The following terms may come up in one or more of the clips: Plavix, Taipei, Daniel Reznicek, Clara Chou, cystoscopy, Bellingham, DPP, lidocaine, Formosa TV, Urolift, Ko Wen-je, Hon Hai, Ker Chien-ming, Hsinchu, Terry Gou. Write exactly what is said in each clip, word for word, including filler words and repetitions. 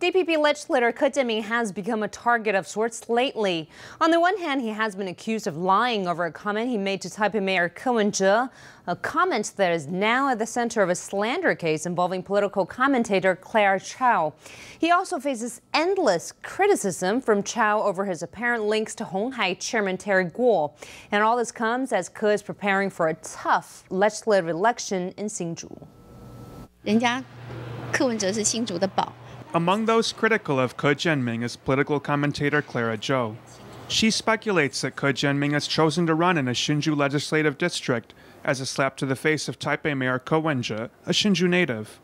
D P P legislator Ker Chien-ming has become a target of sorts lately. On the one hand, he has been accused of lying over a comment he made to Taipei Mayor Ko Wen-je, a comment that is now at the center of a slander case involving political commentator Clara Chou. He also faces endless criticism from Chou over his apparent links to Hon Hai chairman Terry Gou. And all this comes as Ke is preparing for a tough legislative election in Hsinchu. Among those critical of Ker Chien-ming is political commentator Clara Chou. She speculates that Ker Chien-ming has chosen to run in a Hsinchu legislative district as a slap to the face of Taipei Mayor Ko Wen-je, a Hsinchu native.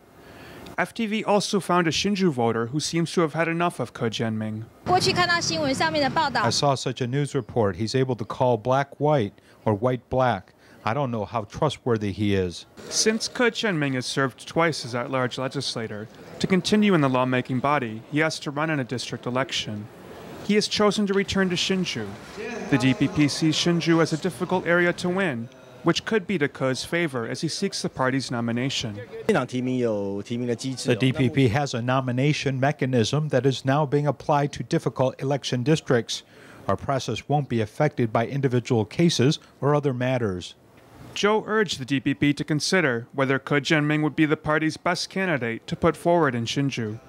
F T V also found a Hsinchu voter who seems to have had enough of Ker Chien-ming. I saw such a news report. He's able to call black white or white black. I don't know how trustworthy he is. Since Ker Chien-ming has served twice as at-large legislator, to continue in the lawmaking body, he has to run in a district election. He has chosen to return to Hsinchu. The D P P sees Hsinchu as a difficult area to win, which could be to Ke's favor as he seeks the party's nomination. The D P P has a nomination mechanism that is now being applied to difficult election districts. Our process won't be affected by individual cases or other matters. Chou urged the D P P to consider whether Ker Chien-ming would be the party's best candidate to put forward in Hsinchu.